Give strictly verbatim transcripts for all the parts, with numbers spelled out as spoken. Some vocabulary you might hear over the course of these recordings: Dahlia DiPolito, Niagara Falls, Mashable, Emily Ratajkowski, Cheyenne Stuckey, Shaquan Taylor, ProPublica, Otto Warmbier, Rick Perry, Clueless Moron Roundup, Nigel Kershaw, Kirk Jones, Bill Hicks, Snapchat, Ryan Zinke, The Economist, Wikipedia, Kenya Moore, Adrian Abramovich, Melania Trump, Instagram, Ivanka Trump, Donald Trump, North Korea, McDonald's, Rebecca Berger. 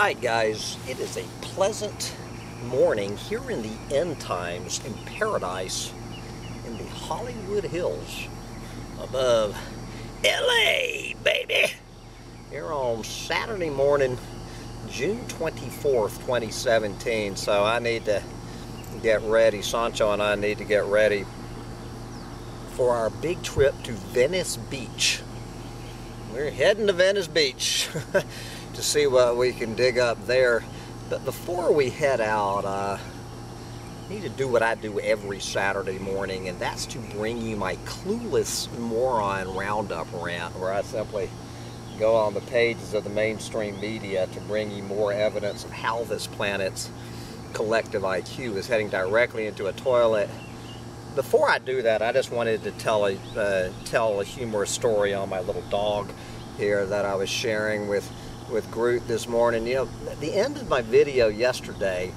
Hi guys, it is a pleasant morning here in the end times in paradise in the Hollywood Hills above L A, baby! Here on Saturday morning, June twenty-fourth, twenty seventeen, so I need to get ready. Sancho and I need to get ready for our big trip to Venice Beach. We're heading to Venice Beach to see what we can dig up there. But before we head out, uh, I need to do what I do every Saturday morning, and that's to bring you my Clueless Moron Roundup rant, where I simply go on the pages of the mainstream media to bring you more evidence of how this planet's collective I Q is heading directly into a toilet. Before I do that, I just wanted to tell a, uh, tell a humorous story on my little dog here that I was sharing with, with Groot this morning. You know, at the end of my video yesterday,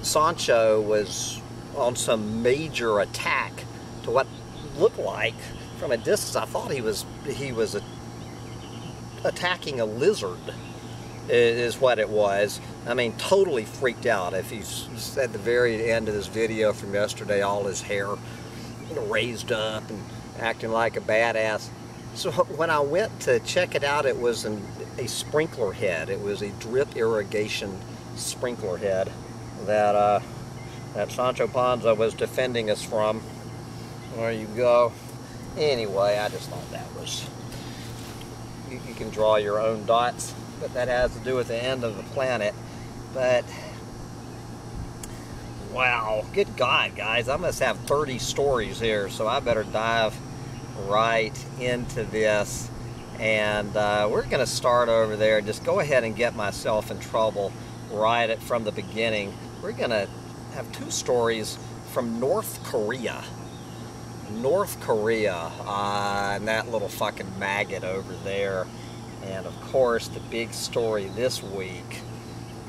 Sancho was on some major attack to what looked like, from a distance, I thought he was, he was a, attacking a lizard, is what it was. I mean, totally freaked out. If he's at the very end of this video from yesterday, all his hair raised up and acting like a badass. So when I went to check it out, it was an, a sprinkler head. It was a drip irrigation sprinkler head that uh, that Sancho Panza was defending us from. There you go. Anyway, I just thought that was, you, you can draw your own dots, but that has to do with the end of the planet. But wow, good God, guys, I must have thirty stories here, so I better dive right into this. And uh, we're gonna start over there, just go ahead and get myself in trouble right at, from the beginning. We're gonna have two stories from North Korea. North Korea, uh, and that little fucking maggot over there. And of course, the big story this week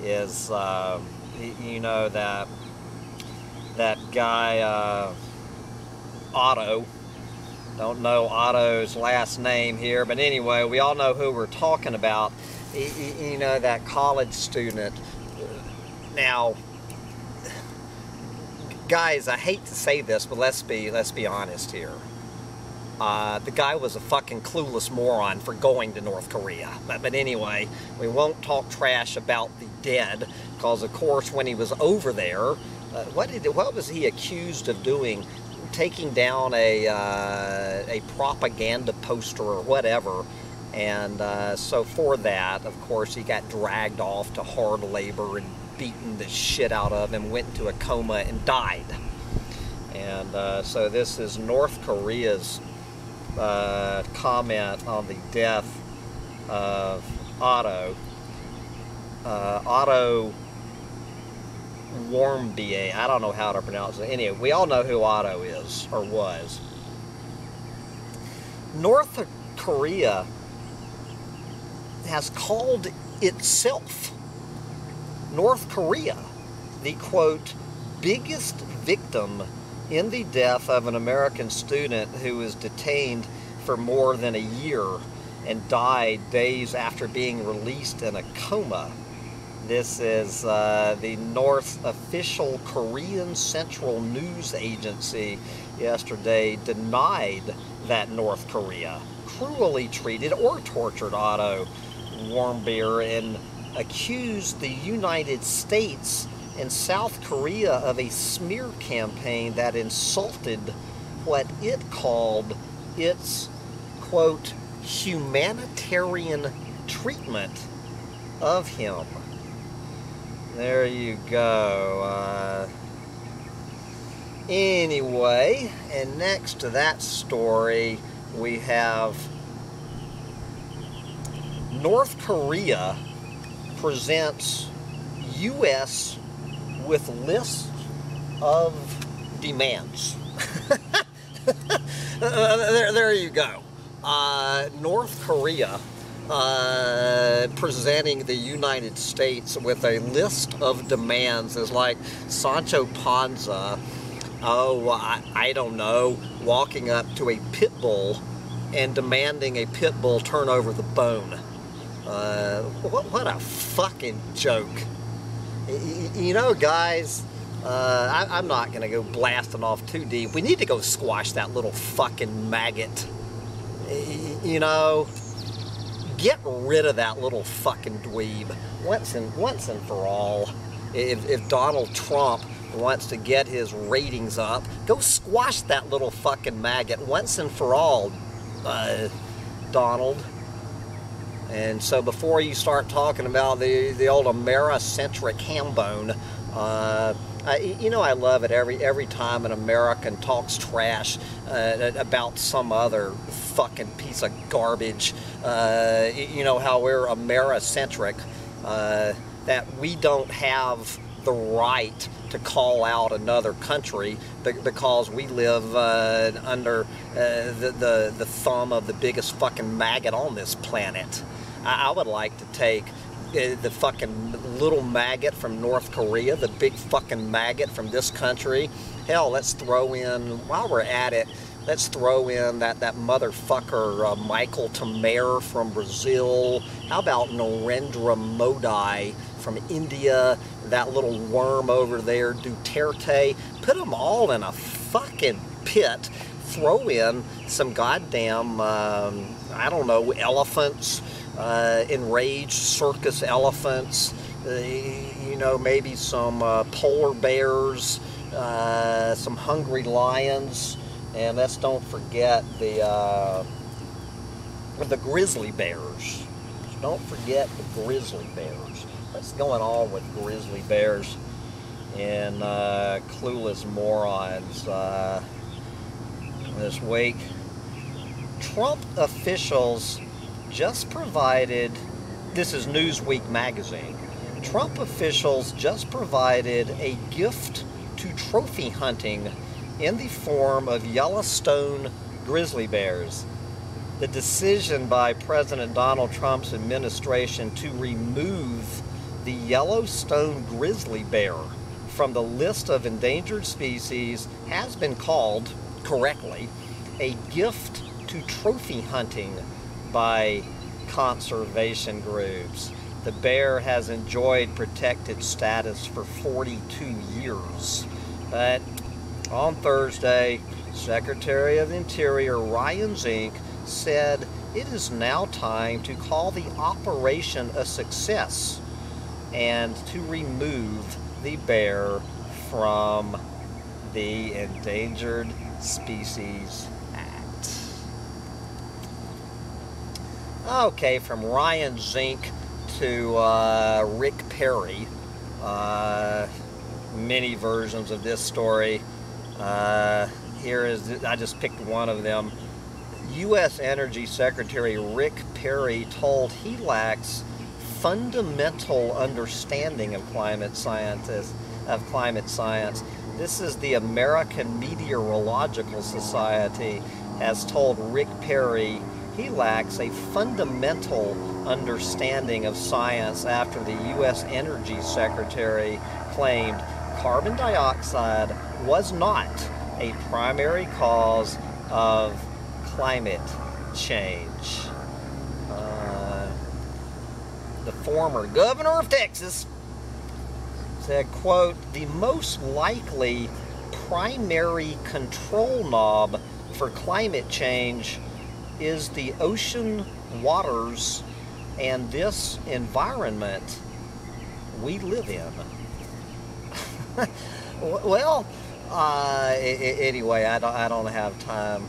is, uh, you know, that that guy, uh, Otto. Don't know Otto's last name here, but anyway, we all know who we're talking about. You know, that college student. Now, guys, I hate to say this, but let's be let's be honest here. Uh, the guy was a fucking clueless moron for going to North Korea. But, but anyway, we won't talk trash about the dead, because of course when he was over there, uh, what did what was he accused of doing? Taking down a uh, a propaganda poster or whatever, and uh, so for that, of course, he got dragged off to hard labor and beaten the shit out of him, went into a coma and died. And uh, so this is North Korea's Uh, comment on the death of Otto. Uh, Otto Warmbier. I don't know how to pronounce it. Anyway, we all know who Otto is, or was. North Korea has called itself, North Korea, the quote, biggest victim in the death of an American student who was detained for more than a year and died days after being released in a coma. This is uh, the North's official Korean Central News Agency yesterday denied that North Korea cruelly treated or tortured Otto Warmbier and accused the United States in South Korea of a smear campaign that insulted what it called its, quote, humanitarian treatment of him. There you go. Uh, anyway, and next to that story, we have North Korea presents U S with list of demands. there, there you go. Uh, North Korea uh, presenting the United States with a list of demands is like Sancho Panza, oh, I, I don't know, walking up to a pit bull and demanding a pit bull turn over the bone. Uh, what, what a fucking joke. You know, guys, uh, I, I'm not going to go blasting off too deep. We need to go squash that little fucking maggot. You know, get rid of that little fucking dweeb once and, once and for all. If, if Donald Trump wants to get his ratings up, go squash that little fucking maggot once and for all, uh, Donald. And so before you start talking about the, the old Americentric hambone, uh, I, you know I love it every every time an American talks trash uh, about some other fucking piece of garbage. Uh, you know how we're Americentric, uh, that we don't have the right to call out another country because we live uh, under uh, the, the, the thumb of the biggest fucking maggot on this planet. I, I would like to take uh, the fucking little maggot from North Korea, the big fucking maggot from this country. Hell, let's throw in, while we're at it, let's throw in that, that motherfucker uh, Michael Temer from Brazil. How about Narendra Modi from India? That little worm over there, Duterte. Put them all in a fucking pit. Throw in some goddamn, um, I don't know, elephants, uh, enraged circus elephants. Uh, you know, maybe some uh, polar bears, uh, some hungry lions. And let's don't forget the uh, the grizzly bears. Don't forget the grizzly bears. What's going on with grizzly bears and uh, clueless morons uh, this week? Trump officials just provided, this is Newsweek magazine, Trump officials just provided a gift to trophy hunting in the form of Yellowstone grizzly bears. The decision by President Donald Trump's administration to remove the Yellowstone grizzly bear from the list of endangered species has been called, correctly, a gift to trophy hunting by conservation groups. The bear has enjoyed protected status for forty-two years, but on Thursday, Secretary of the Interior Ryan Zinke said it is now time to call the operation a success and to remove the bear from the Endangered Species Act. Okay, from Ryan Zinke to uh, Rick Perry, uh, many versions of this story. Uh, here is, I just picked one of them. U S Energy Secretary Rick Perry told he lacks fundamental understanding of climate scientists, of climate science. This is the American Meteorological Society has told Rick Perry he lacks a fundamental understanding of science after the U S Energy Secretary claimed carbon dioxide was not a primary cause of climate change. Uh, the former governor of Texas said, quote, the most likely primary control knob for climate change is the ocean waters and this environment we live in. Well, Uh, anyway, I don't, I don't have time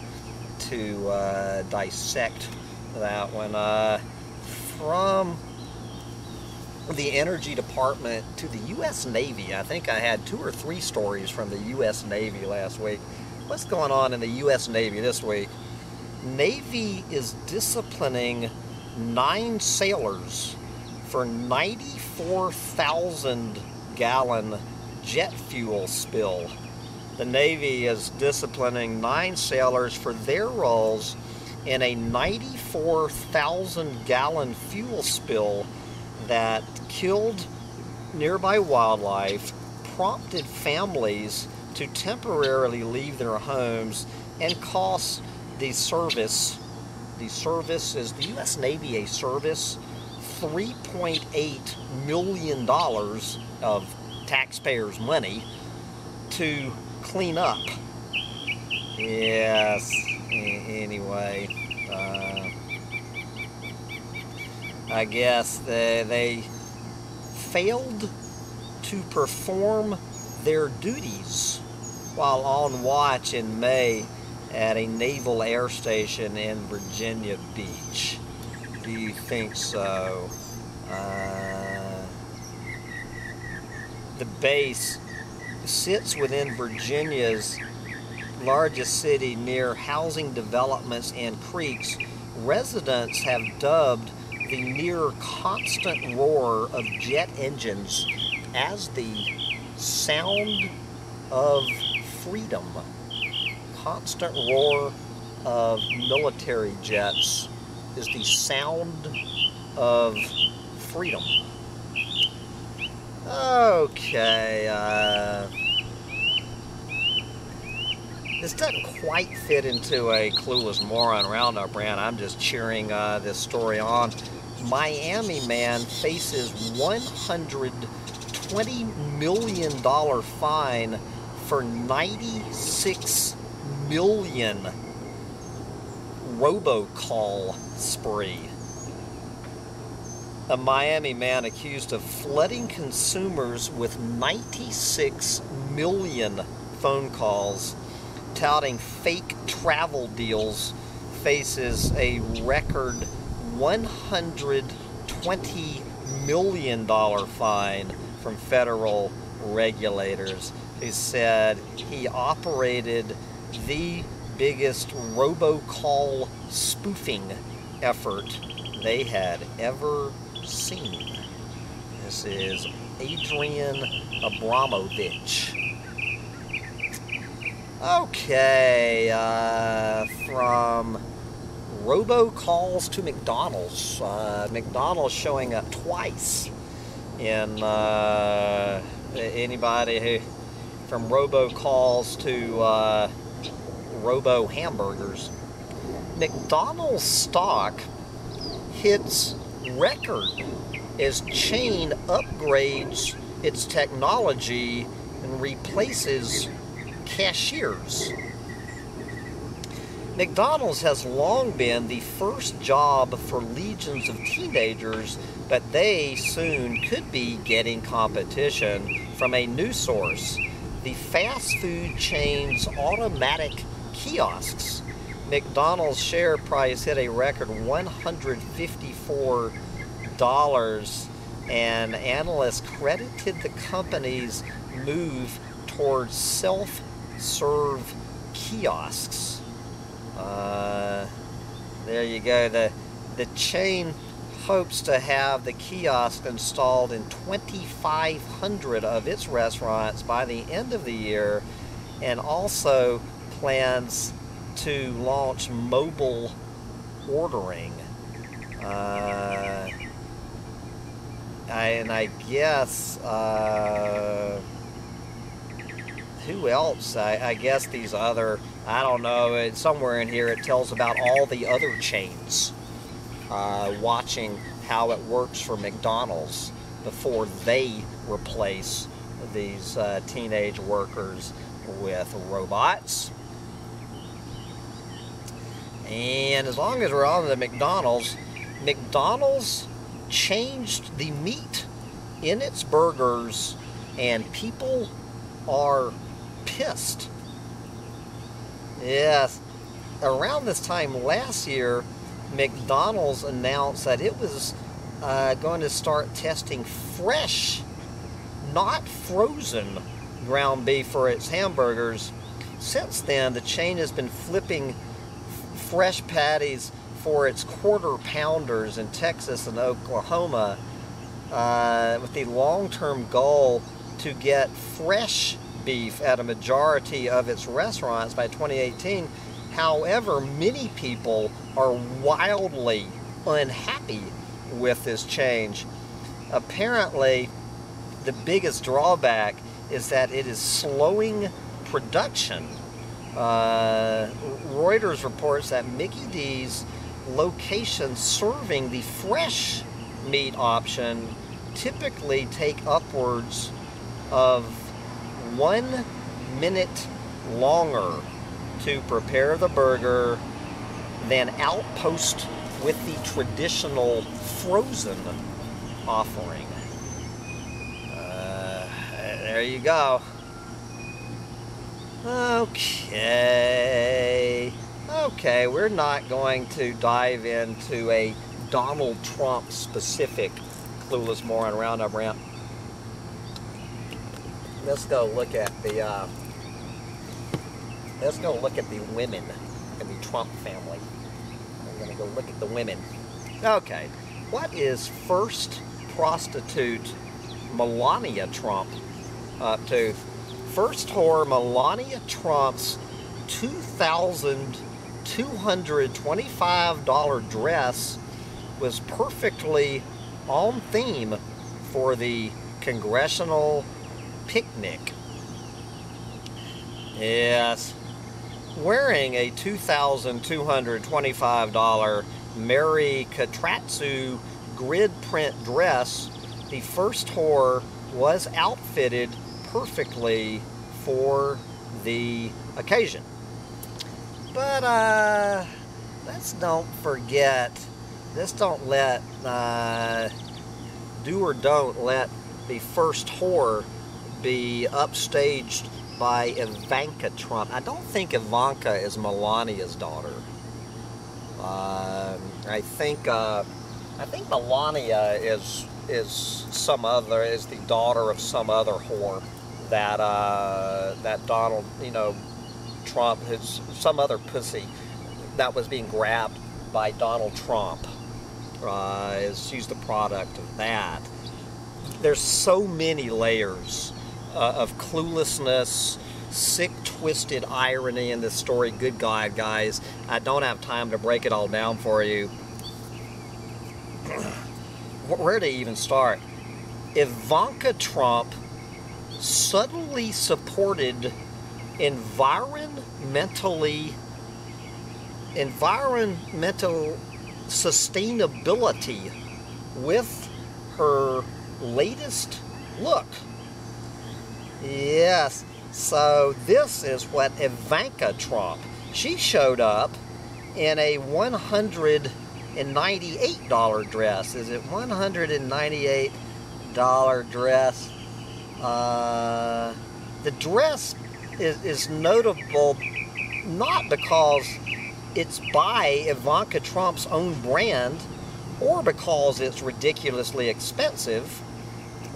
to uh, dissect that one. Uh, from the Energy Department to the U S Navy, I think I had two or three stories from the U S Navy last week. What's going on in the U S Navy this week? Navy is disciplining nine sailors for ninety-four thousand gallon jet fuel spill. The Navy is disciplining nine sailors for their roles in a ninety-four thousand gallon fuel spill that killed nearby wildlife, prompted families to temporarily leave their homes, and cost the service, the service is the U S Navy a service, three point eight million dollars of taxpayers' money to clean up. Yes, anyway, uh, I guess they, they failed to perform their duties while on watch in May at a naval air station in Virginia Beach. Do you think so? Uh, the base sits within Virginia's largest city near housing developments and creeks. Residents have dubbed the near constant roar of jet engines as the sound of freedom. Constant roar of military jets is the sound of freedom. Okay, uh, this doesn't quite fit into a clueless moron roundup rant. I'm just cheering uh, this story on. Miami man faces one hundred twenty million dollar fine for ninety-six million robocall spree. A Miami man accused of flooding consumers with ninety-six million phone calls touting fake travel deals faces a record one hundred twenty million dollar fine from federal regulators, who said he operated the biggest robocall spoofing effort they had ever seen. This is Adrian Abramovich. Okay, uh, from robocalls to McDonald's. Uh, McDonald's showing up twice in uh, anybody who, from robocalls to uh, robo hamburgers. McDonald's stock hits record as chain upgrades its technology and replaces cashiers. McDonald's has long been the first job for legions of teenagers, but they soon could be getting competition from a new source: the fast food chain's automatic kiosks. McDonald's share price hit a record one hundred fifty-four dollars, and analysts credited the company's move towards self-serve kiosks. Uh, there you go. The, the chain hopes to have the kiosk installed in twenty-five hundred of its restaurants by the end of the year, and also plans to launch mobile ordering. Uh, I, and I guess, uh, who else? I, I guess these other, I don't know, it's somewhere in here it tells about all the other chains uh, watching how it works for McDonald's before they replace these uh, teenage workers with robots. And as long as we're on the McDonald's, McDonald's changed the meat in its burgers and people are pissed. Yes, around this time last year, McDonald's announced that it was uh, going to start testing fresh, not frozen, ground beef for its hamburgers. Since then, the chain has been flipping fresh patties for its quarter pounders in Texas and Oklahoma, uh, with the long-term goal to get fresh beef at a majority of its restaurants by twenty eighteen. However, many people are wildly unhappy with this change. Apparently, the biggest drawback is that it is slowing production. Uh, Reuters reports that Mickey D's location serving the fresh meat option typically take upwards of one minute longer to prepare the burger than Outpost with the traditional frozen offering. Uh, there you go. Okay, okay, we're not going to dive into a Donald Trump specific Clueless Moron Roundup rant. Let's go look at the, uh, let's go look at the women in the Trump family. I'm gonna go look at the women. Okay, what is first prostitute Melania Trump up to? First whore Melania Trump's two thousand two hundred twenty-five dollar dress was perfectly on theme for the congressional picnic. Yes, wearing a two thousand two hundred twenty-five dollar Mary Katratsu grid print dress, the first whore was outfitted perfectly for the occasion. But uh, let's don't forget, let's don't let, uh, do or don't let the first whore be upstaged by Ivanka Trump. I don't think Ivanka is Melania's daughter. Uh, I think uh, I think Melania is is some other is the daughter of some other whore that uh, that Donald, you know, Trump, his, some other pussy that was being grabbed by Donald Trump. Uh, is she's the product of that. There's so many layers uh, of cluelessness, sick, twisted irony in this story. Good God, guys, I don't have time to break it all down for you. Where to even start? Ivanka Trump subtly supported environmentally, environmental sustainability with her latest look. Yes, so this is what Ivanka Trump, she showed up in a one hundred ninety-eight dollar dress. Is it one hundred ninety-eight dollar dress? Uh, the dress is, is notable not because it's by Ivanka Trump's own brand or because it's ridiculously expensive.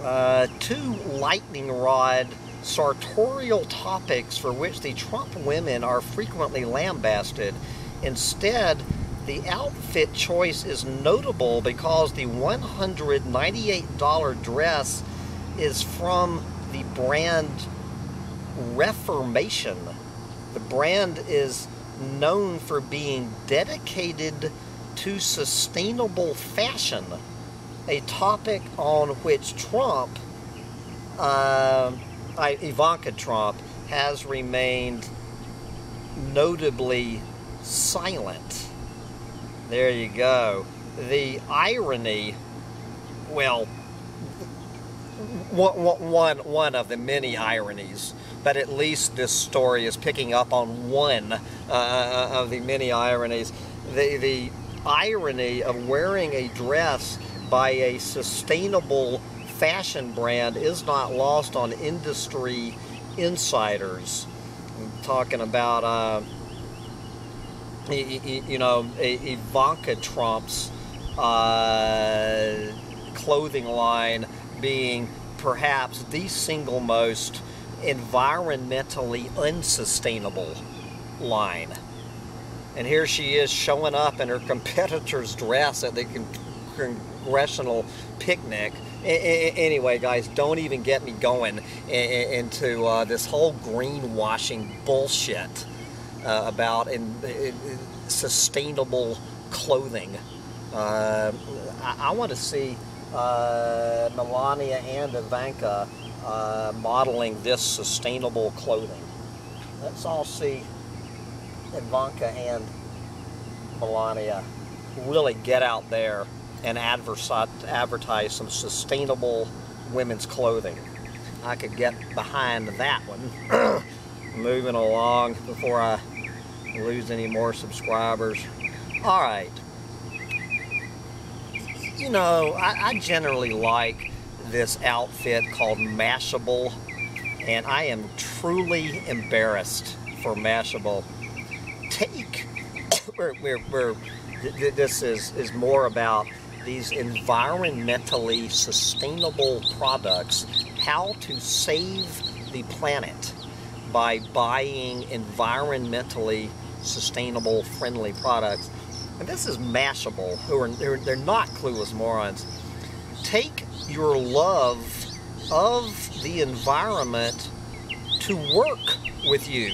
Uh, two lightning rod sartorial topics for which the Trump women are frequently lambasted. Instead, the outfit choice is notable because the one hundred ninety-eight dollar dress is from the brand Reformation. The brand is known for being dedicated to sustainable fashion, a topic on which Trump, uh, Ivanka Trump, has remained notably silent. There you go. The irony, well, one, one of the many ironies, but at least this story is picking up on one uh, of the many ironies. The, the irony of wearing a dress by a sustainable fashion brand is not lost on industry insiders. I'm talking about... Uh, You know, Ivanka Trump's uh, clothing line being perhaps the single most environmentally unsustainable line. And here she is showing up in her competitor's dress at the con congressional picnic. A anyway, guys, don't even get me going into uh, this whole greenwashing bullshit. Uh, about in, in, in sustainable clothing. Uh, I, I want to see uh, Melania and Ivanka uh, modeling this sustainable clothing. Let's all see Ivanka and Melania really get out there and advertise some sustainable women's clothing. I could get behind that one. Moving along before I lose any more subscribers. All right. You know, I, I generally like this outfit called Mashable, and I am truly embarrassed for Mashable. Take, we're, we're, we're, this is, is more about these environmentally sustainable products, how to save the planet by buying environmentally sustainable, friendly products. And this is Mashable, who are they're, they're not clueless morons. Take your love of the environment to work with you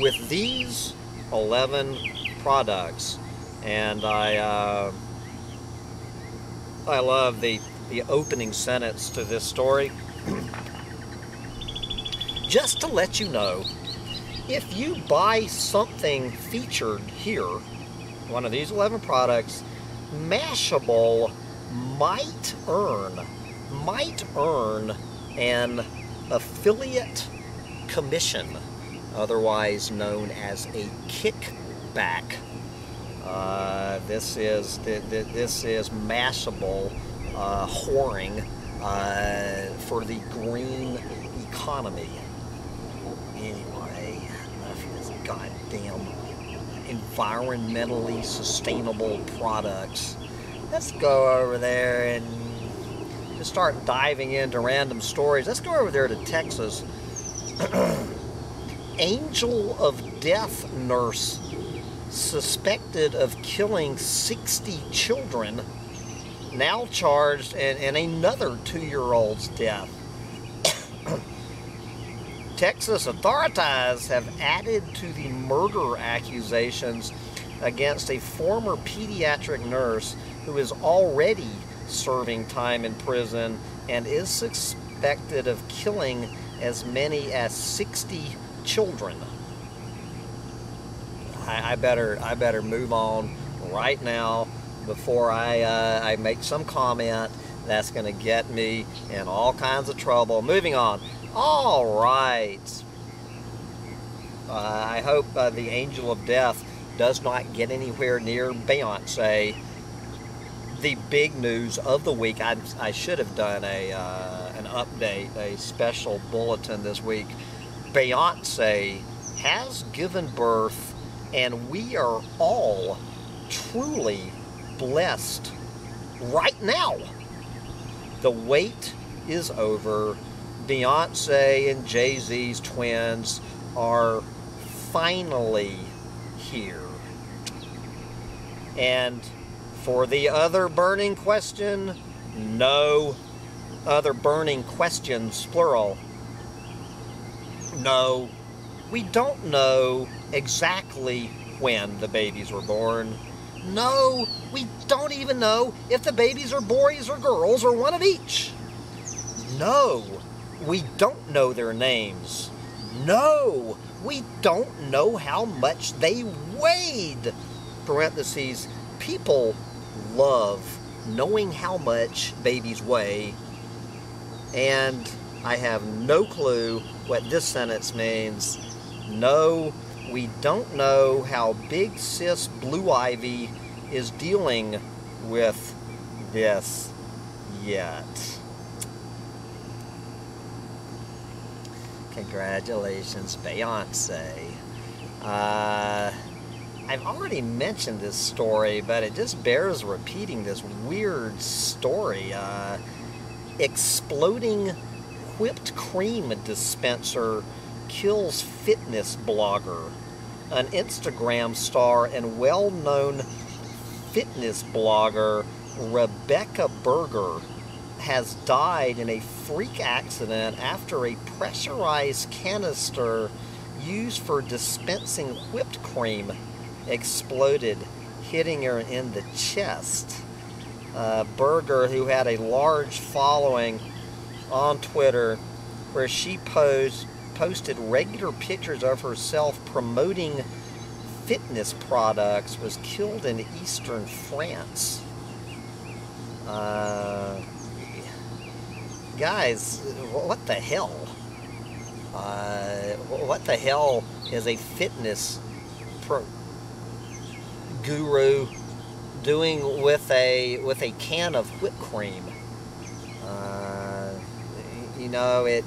with these eleven products. And I uh, I love the, the opening sentence to this story. Just to let you know, if you buy something featured here, one of these eleven products, Mashable might earn, might earn an affiliate commission, otherwise known as a kickback. Uh, this is this is Mashable uh, whoring uh, for the green economy. Anyway, enough of this goddamn environmentally sustainable products. Let's go over there and just start diving into random stories. Let's go over there to Texas. Angel of Death nurse suspected of killing sixty children, now charged in, in another two-year-old's death. Texas authorities have added to the murder accusations against a former pediatric nurse who is already serving time in prison and is suspected of killing as many as sixty children. I, I better I better move on right now before I uh, I make some comment that's going to get me in all kinds of trouble. Moving on. All right. Uh, I hope uh, the Angel of Death does not get anywhere near Beyonce. The big news of the week. I, I should have done a uh, an update, a special bulletin this week. Beyonce has given birth, and we are all truly blessed right now. The wait is over. Beyonce and Jay-Z's twins are finally here. And for the other burning question, no other burning questions, plural. No, we don't know exactly when the babies were born. No, we don't even know if the babies are boys or girls or one of each. No, we don't know their names. No, we don't know how much they weighed. Parentheses, people love knowing how much babies weigh. And I have no clue what this sentence means. No, we don't know how Big Sis Blue Ivy is dealing with this yet. Congratulations, Beyonce. Uh, I've already mentioned this story, but it just bears repeating this weird story. Uh, exploding whipped cream dispenser kills fitness blogger. An Instagram star and well-known fitness blogger, Rebecca Berger, has died in a freak accident after a pressurized canister used for dispensing whipped cream exploded, hitting her in the chest. Uh, Berger, who had a large following on Twitter, where she posed, posted regular pictures of herself promoting fitness products, was killed in eastern France. Uh, guys, what the hell? Uh, what the hell is a fitness pro guru doing with a with a can of whipped cream? Uh, you know it,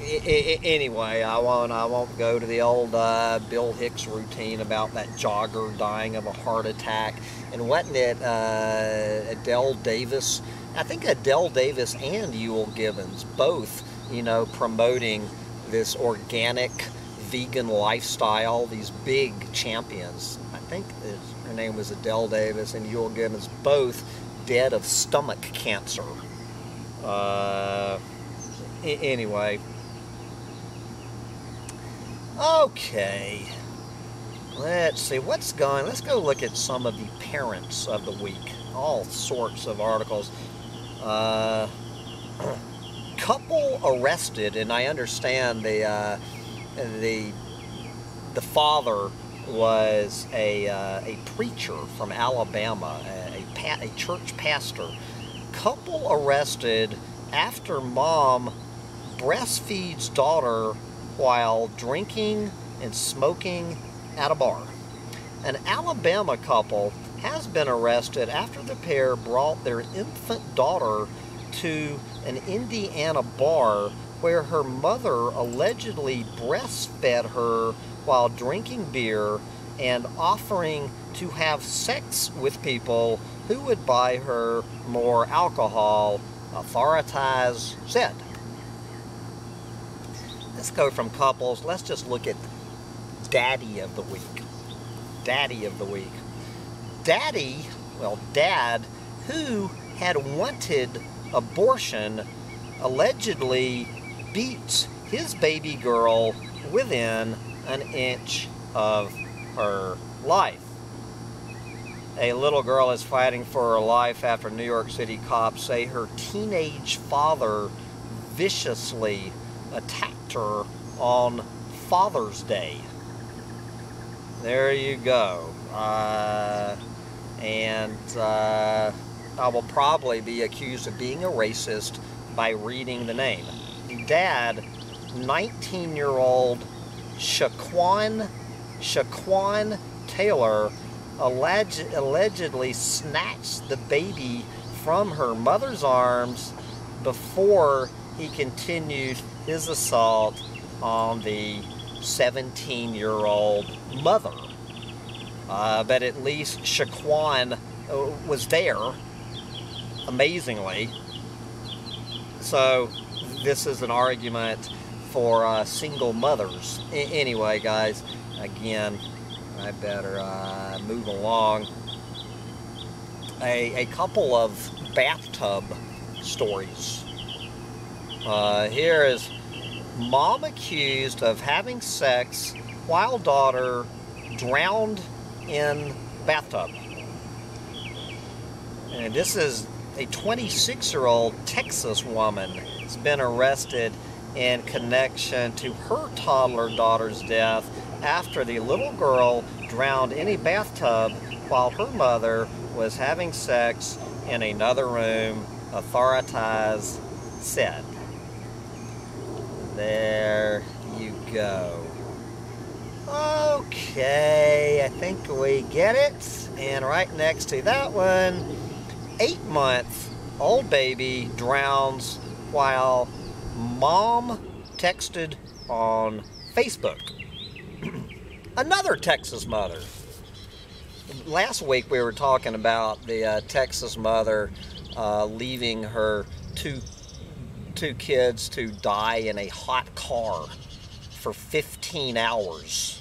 it, it. Anyway, I won't. I won't go to the old uh, Bill Hicks routine about that jogger dying of a heart attack. And wasn't it uh, Adele Davis? I think Adele Davis and Ewell Gibbons both, you know, promoting this organic vegan lifestyle. These big champions. I think her name was Adele Davis and Ewell Gibbons, both dead of stomach cancer. Uh, anyway. Okay. Let's see what's going. Let's go look at some of the parents of the week. All sorts of articles. Uh, couple arrested, and I understand the uh, the the father was a uh, a preacher from Alabama, a a, pa a church pastor. Couple arrested after mom breastfeeds daughter while drinking and smoking at a bar. An Alabama couple has been arrested after the pair brought their infant daughter to an Indiana bar where her mother allegedly breastfed her while drinking beer and offering to have sex with people who would buy her more alcohol, authorities said. Let's go from couples. Let's just look at Daddy of the Week. Daddy of the Week. Daddy, well, Dad, who had wanted abortion, allegedly beats his baby girl within an inch of her life. A little girl is fighting for her life after New York City cops say her teenage father viciously attacked her on Father's Day. There you go. Uh, and uh, I will probably be accused of being a racist by reading the name. Dad, nineteen-year-old Shaquan, Shaquan Taylor alleged, allegedly snatched the baby from her mother's arms before he continued his assault on the seventeen-year-old mother. Uh, but at least Shaquan uh, was there, amazingly. So this is an argument for uh, single mothers. I anyway, guys, again, I better uh, move along. A, a couple of bathtub stories. Uh, here is mom accused of having sex while daughter drowned in bathtub. And this is a twenty-six-year-old Texas woman has been arrested in connection to her toddler daughter's death after the little girl drowned in a bathtub while her mother was having sex in another room, authorities said. There you go. Okay, I think we get it. And right next to that one, eight-month-old baby drowns while mom texted on Facebook. Another Texas mother. Last week we were talking about the uh, Texas mother uh, leaving her two two kids to die in a hot car for fifteen hours.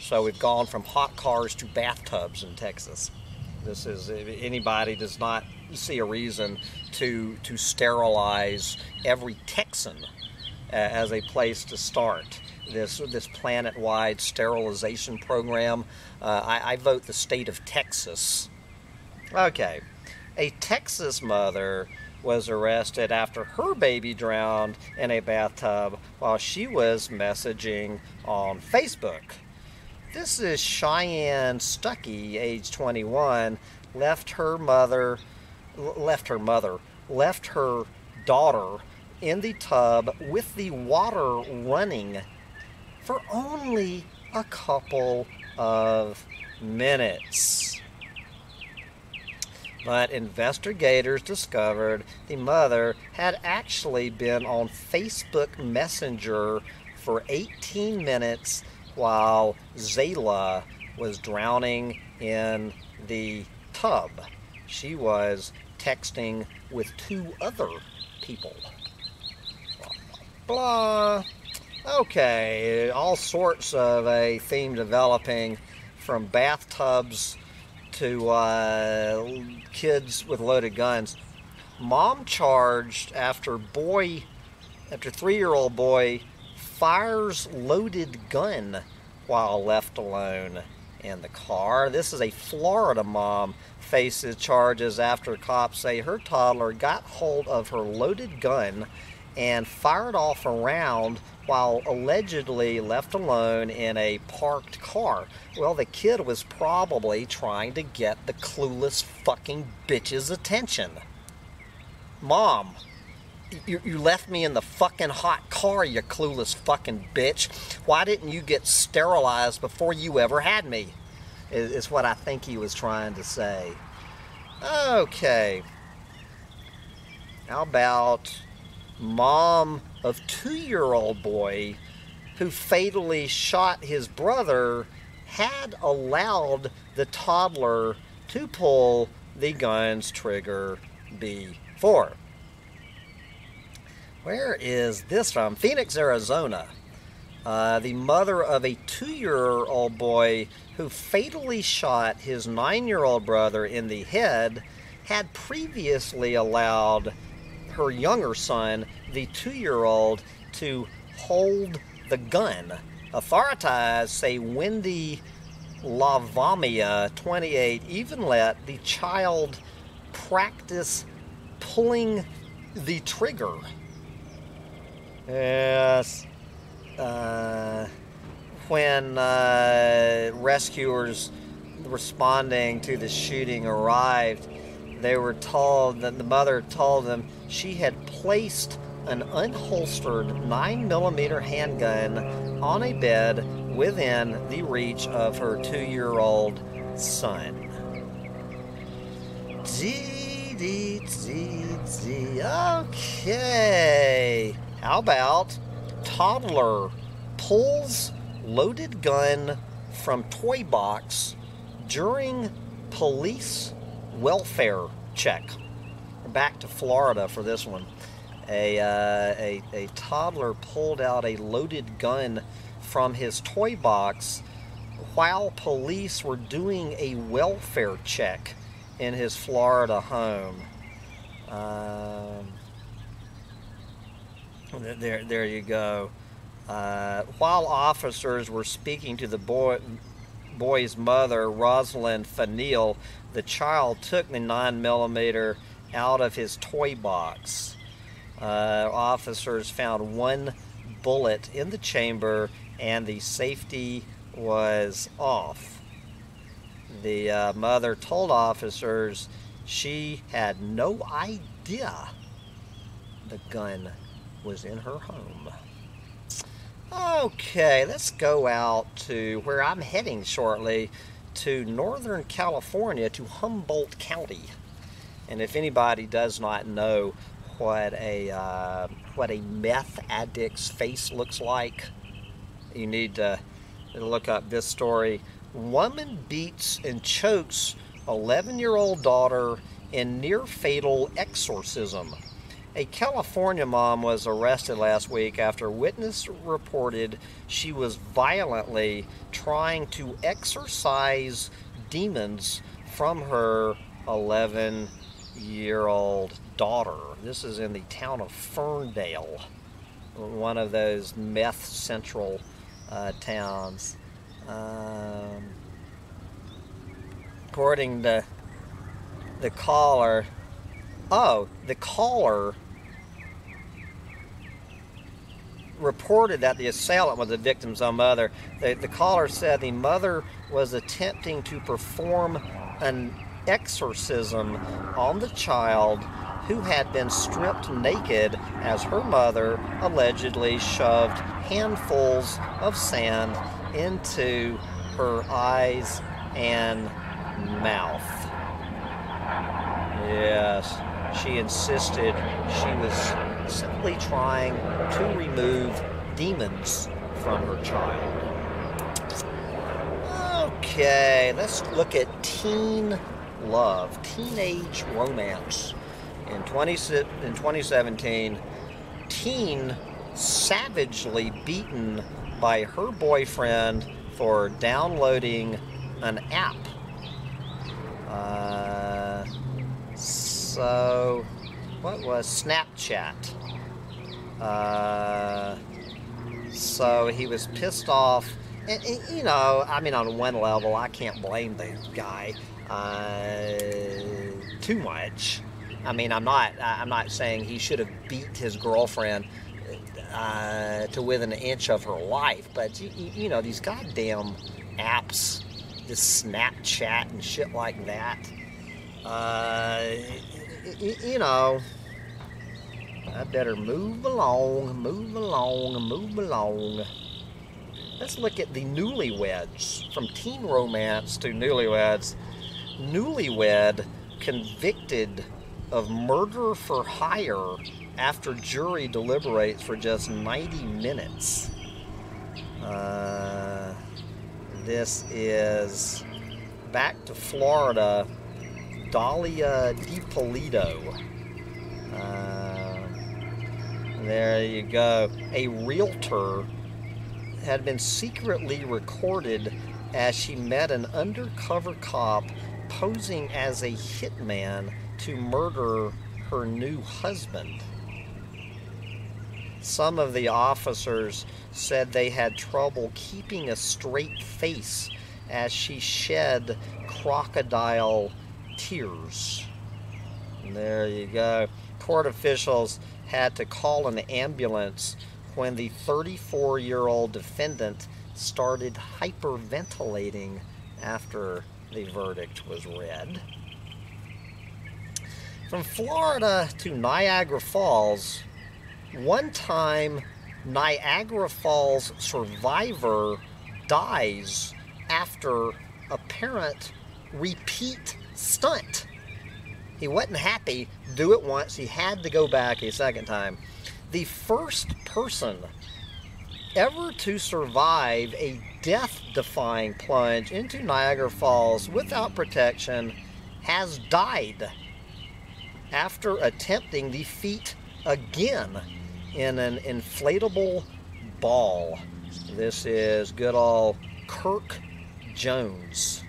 So we've gone from hot cars to bathtubs in Texas. This is, if anybody does not see a reason to to sterilize every Texan uh, as a place to start this this planet-wide sterilization program. Uh, I, I vote the state of Texas. Okay, a Texas mother was arrested after her baby drowned in a bathtub while she was messaging on Facebook. This is Cheyenne Stuckey, age twenty-one, left her mother left her mother, left her daughter in the tub with the water running for only a couple of minutes. But investigators discovered the mother had actually been on Facebook Messenger for eighteen minutes while Zayla was drowning in the tub. She was texting with two other people. Blah, blah, blah. Okay, all sorts of a theme developing from bathtubs to uh, kids with loaded guns. Mom charged after boy, after three-year-old boy fires loaded gun while left alone in the car. This is a Florida mom faces charges after cops say her toddler got hold of her loaded gun and fired off a round while allegedly left alone in a parked car. Well, the kid was probably trying to get the clueless fucking bitch's attention. Mom, you, you left me in the fucking hot car, you clueless fucking bitch. Why didn't you get sterilized before you ever had me? Is what I think he was trying to say. Okay. How about mom of two-year-old boy who fatally shot his brother had allowed the toddler to pull the gun's trigger before. Where is this from? Phoenix, Arizona. Uh, the mother of a two-year-old boy who fatally shot his nine-year-old brother in the head had previously allowed her younger son, the two-year-old, to hold the gun. Authorities say Wendy Lavamia, twenty-eight, even let the child practice pulling the trigger. Yes. Uh, when uh, rescuers responding to the shooting arrived, they were told that the mother told them she had placed an unholstered nine millimeter handgun on a bed within the reach of her two-year-old son. Dee, dee, dee, dee. Okay. How about toddler pulls loaded gun from toy box during police welfare check? We're back to Florida for this one. A, uh, a, a toddler pulled out a loaded gun from his toy box while police were doing a welfare check in his Florida home. Um, there, there you go. Uh, while officers were speaking to the boy, boy's mother, Rosalind Faneel, the child took the nine millimeter out of his toy box. Uh, officers found one bullet in the chamber and the safety was off. The uh, mother told officers she had no idea the gun was in her home. Okay, let's go out to where I'm heading shortly, to Northern California, to Humboldt County. And if anybody does not know what a uh, what a meth addict's face looks like, you need to look up this story. Woman beats and chokes eleven-year-old daughter in near-fatal exorcism. A California mom was arrested last week after witness reported she was violently trying to exorcise demons from her eleven-year-old daughter. This is in the town of Ferndale, one of those meth central uh, towns. Um, according to the caller, Oh, the caller reported that the assailant was the victim's own mother. The, the caller said the mother was attempting to perform an exorcism on the child who had been stripped naked as her mother allegedly shoved handfuls of sand into her eyes and mouth. Yes, she insisted she was simply trying to remove demons from her child. Okay, let's look at teen love, teenage romance. In twenty seventeen, teen savagely beaten by her boyfriend for downloading an app. Uh, so, what was Snapchat? Uh, so he was pissed off. And, and, you know, I mean, on one level, I can't blame the guy uh, too much. I mean, I'm not. I'm not saying he should have beat his girlfriend uh, to within an inch of her life, but you, you know, these goddamn apps, this Snapchat and shit like that. Uh, you, you know, I better move along, move along, move along. Let's look at the newlyweds. From teen romance to newlyweds. Newlywed convicted of murder for hire after jury deliberates for just ninety minutes. Uh, this is back to Florida, Dahlia DiPolito. Uh, there you go. A realtor had been secretly recorded as she met an undercover cop posing as a hitman to murder her new husband. Some of the officers said they had trouble keeping a straight face as she shed crocodile tears. And there you go. Court officials had to call an ambulance when the thirty-four-year-old defendant started hyperventilating after the verdict was read. From Florida to Niagara Falls, one-time Niagara Falls survivor dies after apparent repeat stunt. He wasn't happy, do it once, he had to go back a second time. The first person ever to survive a death-defying plunge into Niagara Falls without protection has died after attempting the feat again in an inflatable ball. This is good old Kirk Jones.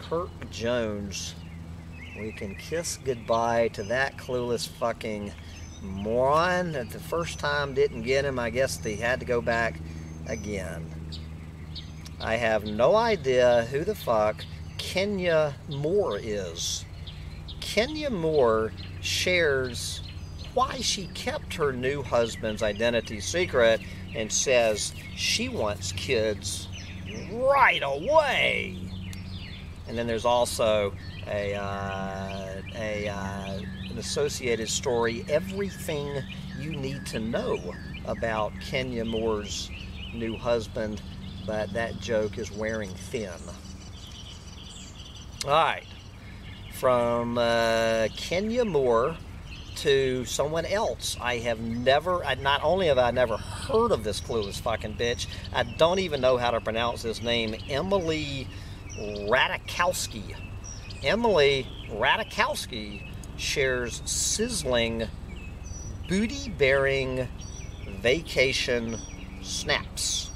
Kirk Jones. We can kiss goodbye to that clueless fucking moron that the first time didn't get him. I guess they had to go back again. I have no idea who the fuck Kenya Moore is. Kenya Moore shares why she kept her new husband's identity secret and says she wants kids right away. And then there's also a, uh, a, uh, an associated story, everything you need to know about Kenya Moore's new husband, but that joke is wearing thin. All right. From uh, Kenya Moore to someone else. I have never, I, not only have I never heard of this clueless fucking bitch, I don't even know how to pronounce this name, Emily Ratajkowski. Emily Ratajkowski shares sizzling, booty-bearing vacation snaps.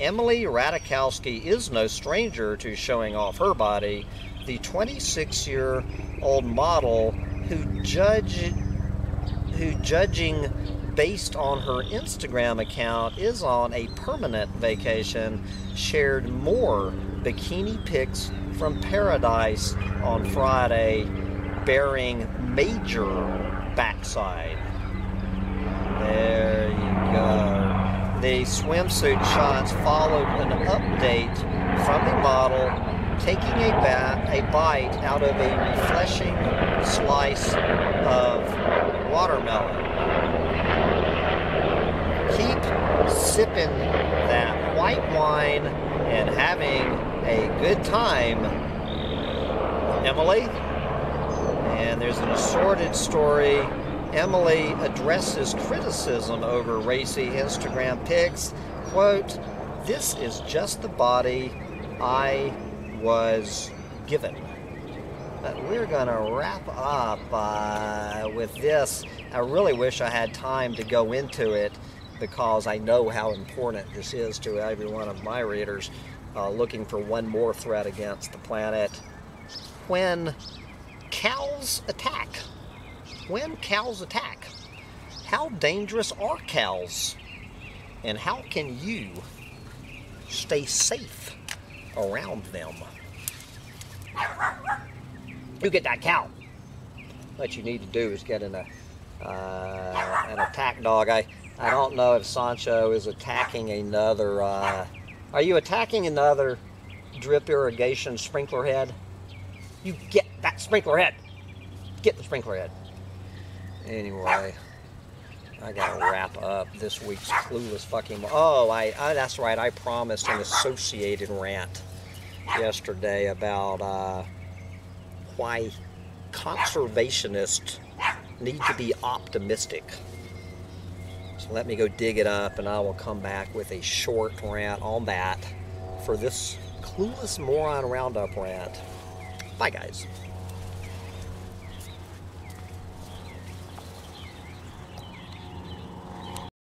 Emily Ratajkowski is no stranger to showing off her body. The twenty-six-year-old model who judge, who judging based on her Instagram account is on a permanent vacation, shared more bikini pics from paradise on Friday, bearing major backside. There you go. The swimsuit shots followed an update from the model taking a, bat, a bite out of a refreshing slice of watermelon. Keep sipping that white wine and having a good time, Emily. And there's an assorted story. Emily addresses criticism over racy Instagram pics. Quote, "This is just the body I was given." But we're gonna wrap up uh, with this. I really wish I had time to go into it because I know how important this is to every one of my readers uh, looking for one more threat against the planet. When cows attack, when cows attack, how dangerous are cows? And how can you stay safe around them? You get that cow. What you need to do is get in a, uh, an attack dog. I, I don't know if Sancho is attacking another. Uh, are you attacking another drip irrigation sprinkler head? You get that sprinkler head. Get the sprinkler head. Anyway, I gotta wrap up this week's clueless fucking. Oh, I, I that's right. I promised an associated rant yesterday about uh, why conservationists need to be optimistic. So let me go dig it up, and I will come back with a short rant on that for this clueless moron roundup rant. Bye, guys.